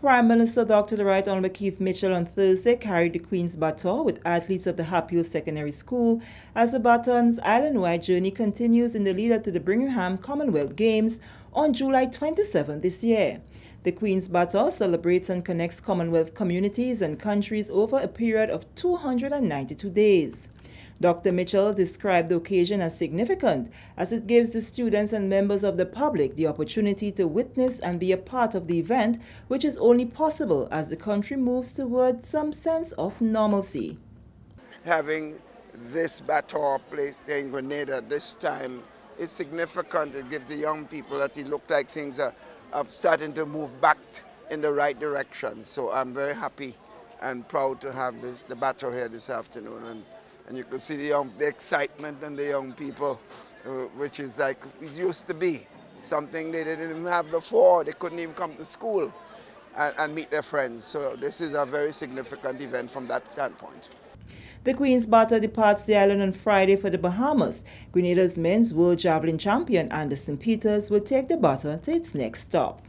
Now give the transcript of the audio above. Prime Minister Dr. The Right Honourable Keith Mitchell on Thursday carried the Queens Baton with athletes of the Hapio Secondary School as the Baton's island-wide journey continues in the lead-up to the Birmingham Commonwealth Games on July 27 this year. The Queens Baton celebrates and connects Commonwealth communities and countries over a period of 292 days. Dr. Mitchell described the occasion as significant as it gives the students and members of the public the opportunity to witness and be a part of the event, which is only possible as the country moves toward some sense of normalcy. Having this baton placed in Grenada this time is significant. It gives the young people that it looks like things are starting to move back in the right direction. So I'm very happy and proud to have the baton here this afternoon. And you can see the excitement and the young people, which is like it used to be, something they didn't even have before. They couldn't even come to school and meet their friends. So this is a very significant event from that standpoint. The Queens Baton departs the island on Friday for the Bahamas. Grenada's men's world javelin champion Anderson Peters will take the Baton to its next stop.